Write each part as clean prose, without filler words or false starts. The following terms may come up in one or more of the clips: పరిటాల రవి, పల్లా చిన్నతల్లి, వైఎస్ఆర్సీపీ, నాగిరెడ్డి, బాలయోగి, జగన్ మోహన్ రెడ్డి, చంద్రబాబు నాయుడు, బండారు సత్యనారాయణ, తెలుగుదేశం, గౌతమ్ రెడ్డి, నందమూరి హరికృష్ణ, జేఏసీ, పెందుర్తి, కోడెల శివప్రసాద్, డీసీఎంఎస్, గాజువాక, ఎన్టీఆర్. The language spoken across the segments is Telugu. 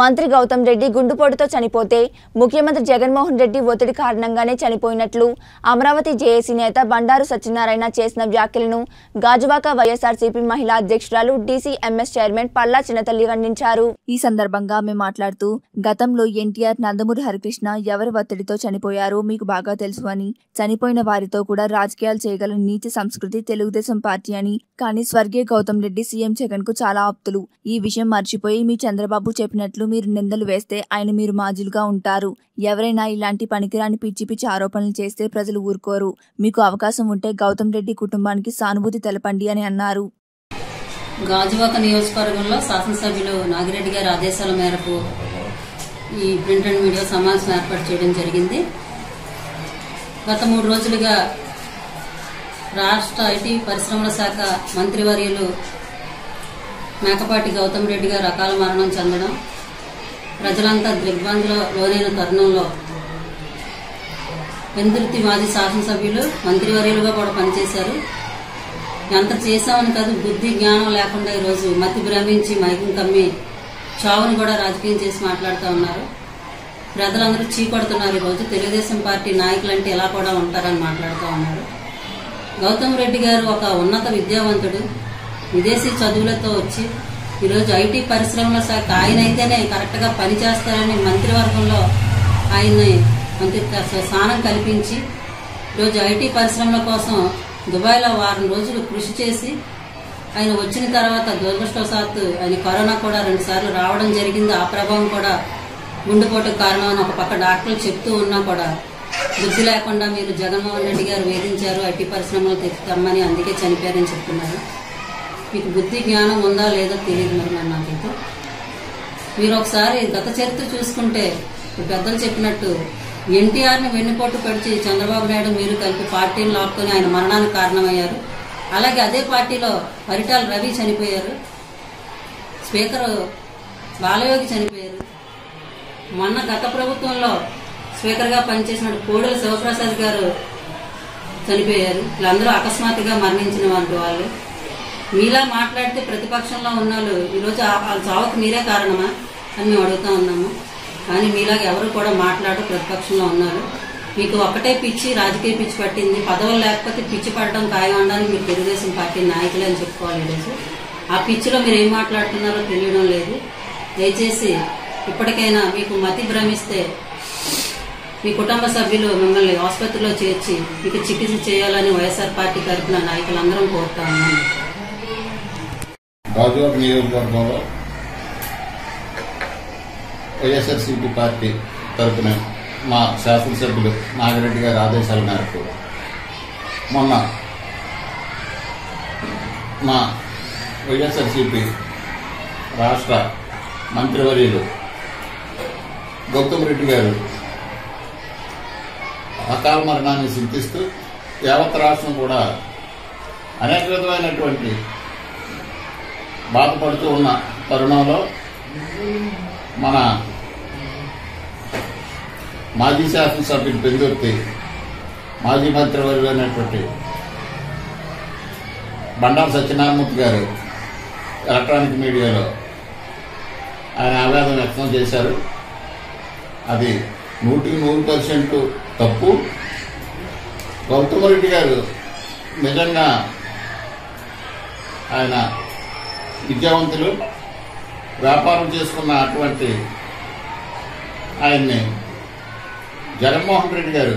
మంత్రి గౌతమ్ రెడ్డి గుండుపోటుతో చనిపోతే ముఖ్యమంత్రి జగన్ మోహన్ రెడ్డి ఒత్తిడి కారణంగానే చనిపోయినట్లు అమరావతి జేఏసీ నేత బండారు సత్యనారాయణ చేసిన వ్యాఖ్యలను గాజువాక వైఎస్ఆర్సీపీ మహిళా అధ్యక్షురాలు డీసీఎంఎస్ చైర్మన్ పల్లా చిన్నతల్లి ఖండించారు। ఈ సందర్భంగా ఆమె మాట్లాడుతూ గతంలో ఎన్టీఆర్ నందమూరి హరికృష్ణ ఎవరి ఒత్తిడితో చనిపోయారో మీకు బాగా తెలుసు అని చనిపోయిన వారితో కూడా రాజకీయాలు చేయగల నీతి సంస్కృతి తెలుగుదేశం పార్టీ అని కానీ స్వర్గీయ గౌతమ్ రెడ్డి సీఎం జగన్ కు చాలా ఆప్తులు ఈ విషయం మర్చిపోయి మీ చంద్రబాబు చెప్పినట్లు మీరు నిందలు వేస్తే ఆయన మీరు మాజీలుగా ఉంటారు ఎవరైనా ఇలాంటి పనికిరాని పిచ్చి పిచ్చి ఆరోపణలు చేస్తే ప్రజలు ఊరుకోరు మీకు అవకాశం ఉంటే గౌతమ్ రెడ్డి కుటుంబానికి సానుభూతి తెలపండి అని అన్నారు। గాజువాక నియోజకవర్గంలో శాసనసభ్యులు నాగిరెడ్డి గారి ఆదేశాల మేరకు ఈ ప్రింట్ అండ్ మీడియా సమావేశం ఏర్పాటు చేయడం జరిగింది। గత 3 రోజులుగా రాష్ట్ర ఐటీ పరిశ్రమల శాఖ మంత్రివర్యులు మేకపాటి గౌతమ్ రెడ్డి గారు అకాల మరణం చెందడం ప్రజలంతా దిగ్భ్రాంతిలో లోనైన తరుణంలో పెందుర్తి మాజీ శాసనసభ్యులు మంత్రివర్యులుగా కూడా పనిచేశారు। ఎంత చేశామని కాదు బుద్ధి జ్ఞానం లేకుండా ఈరోజు మతి భ్రమించి మైకం కమ్మి చావును కూడా రాజకీయం చేసి మాట్లాడుతూ ఉన్నారు। ప్రజలందరూ చీకొడుతున్నారు ఈరోజు తెలుగుదేశం పార్టీ నాయకులంటే ఎలా కూడా ఉంటారని మాట్లాడుతూ ఉన్నారు। గౌతమ్ రెడ్డి గారు ఒక ఉన్నత విద్యావంతుడు విదేశీ చదువులతో వచ్చి ఈరోజు ఐటీ పరిశ్రమల శాఖ ఆయన అయితేనే కరెక్ట్గా పనిచేస్తారని మంత్రివర్గంలో ఆయన్ని స్థానం కల్పించి ఈరోజు ఐటీ పరిశ్రమల కోసం దుబాయ్లో వారం రోజులు కృషి చేసి ఆయన వచ్చిన తర్వాత దురదృష్టవశాత్తు ఆయన కరోనా కూడా 2 సార్లు రావడం జరిగింది। ఆ ప్రభావం కూడా గుండెపోటుకు కారణం అని ఒక పక్క డాక్టర్లు చెప్తూ ఉన్నా కూడా బుద్ధి లేకుండా మీరు జగన్మోహన్ రెడ్డి గారు వేధించారు ఐటీ పరిశ్రమలు తెచ్చుతామని అందుకే చనిపోయారని చెప్తున్నారు। మీకు బుద్ధి జ్ఞానం ఉందా లేదో తెలియదు మరి నాకైతే మీరు ఒకసారి గత చరిత్ర చూసుకుంటే పెద్దలు చెప్పినట్టు ఎన్టీఆర్ని వెన్నుపోటు పెడిచి చంద్రబాబు నాయుడు మీరు కలిపి పార్టీని లాక్కొని ఆయన మరణానికి కారణమయ్యారు। అలాగే అదే పార్టీలో పరిటాల రవి చనిపోయారు, స్పీకర్ బాలయోగి చనిపోయారు, మొన్న గత ప్రభుత్వంలో స్పీకర్గా పనిచేసిన కోడెల శివప్రసాద్ గారు చనిపోయారు। వీళ్ళందరూ అకస్మాత్తుగా మరణించిన వాళ్ళు మీలా మాట్లాడితే ప్రతిపక్షంలో ఉన్నాళ్ళు ఈరోజు వాళ్ళ చావుకు మీరే కారణమా అని మేము అడుగుతూ ఉన్నాము। కానీ మీలాగా ఎవరు కూడా మాట్లాడు ప్రతిపక్షంలో ఉన్నారు। మీకు ఒకటే పిచ్చి రాజకీయ పిచ్చి పట్టింది, పదవులు లేకపోతే పిచ్చి పడడం ఖాయం అనడానికి మీరు తెలుగుదేశం పార్టీ నాయకులే అని చెప్పుకోవాలి। ఈరోజు ఆ పిచ్చిలో మీరు ఏం మాట్లాడుతున్నారో తెలియడం లేదు। దయచేసి ఇప్పటికైనా మీకు మతి భ్రమిస్తే మీ కుటుంబ సభ్యులు మిమ్మల్ని ఆసుపత్రిలో చేర్చి మీకు చికిత్స చేయాలని వైఎస్ఆర్ పార్టీ తరఫున నాయకులందరం కోరుతా ఉన్నాం। గాజువాక నియోజకవర్గంలో వైఎస్ఆర్సీపీ పార్టీ తరఫున మా శాసనసభ్యులు నాగిరెడ్డి గారి ఆదేశాల మేరకు మొన్న మా వైఎస్ఆర్సీపీ రాష్ట్ర మంత్రివర్యులు గౌతమ్ రెడ్డి గారు అకాల మరణాన్ని చింతిస్తూ యావత్ రాష్ట్రం కూడా అనేక విధమైనటువంటి బాధపడుతూ ఉన్న తరుణంలో మన మాజీ శాసనసభ్యులు పెందుర్తి మాజీ మంత్రివర్యులు అయినటువంటి బండారు సత్యనారాయణ గారు ఎలక్ట్రానిక్ మీడియాలో ఆయన ఆవేదన వ్యక్తం చేశారు। అది 100% తప్పు। గౌతమ్ రెడ్డి గారు నిజంగా ఆయన విద్యావంతులు, వ్యాపారం చేసుకున్న అటువంటి ఆయన్ని జగన్మోహన్ రెడ్డి గారు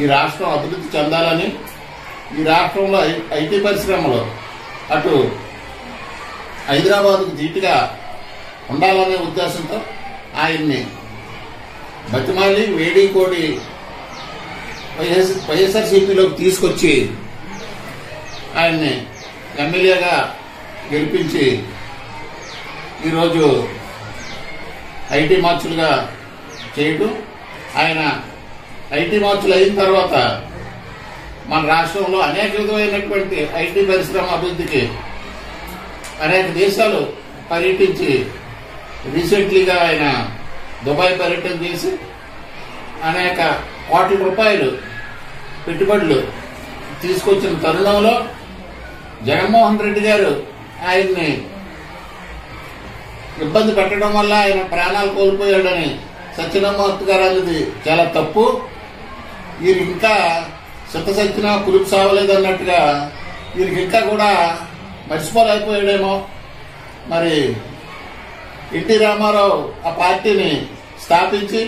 ఈ రాష్ట్రం అభివృద్ధి చెందాలని ఈ రాష్ట్రంలో ఐటీ పరిశ్రమలు అటు హైదరాబాద్కు ధీటుగా ఉండాలనే ఉద్దేశంతో ఆయన్ని బతిమాలి వేడి కోడి వైఎస్ఆర్సీపీలోకి తీసుకొచ్చి ఆయన్ని ఎమ్మెల్యేగా గెలిపించి ఈరోజు ఐటీ మార్చులుగా చేయడం, ఆయన ఐటీ మార్చులు అయిన తర్వాత మన రాష్ట్రంలో అనేక విధమైనటువంటి ఐటీ పరిశ్రమ అభివృద్ధికి అనేక దేశాలు పర్యటించి రీసెంట్లీగా ఆయన దుబాయ్ పర్యటన చేసి అనేక ₹1 కోట్ల పెట్టుబడులు తీసుకొచ్చిన తరుణంలో జగన్మోహన్ రెడ్డి గారు ఆయన్ని ఇబ్బంది పెట్టడం వల్ల ఆయన ప్రాణాలు కోల్పోయాడని సత్యనారాయణమూర్తి గారు అనేది చాలా తప్పు. వీరికి ఇంకా శతసత్యన కులుపు సావలేదు అన్నట్టుగా వీరికి ఇంకా కూడా మర్చిపోలేకపోయాడేమో. మరి ఎన్టీ రామారావు ఆ పార్టీని స్థాపించి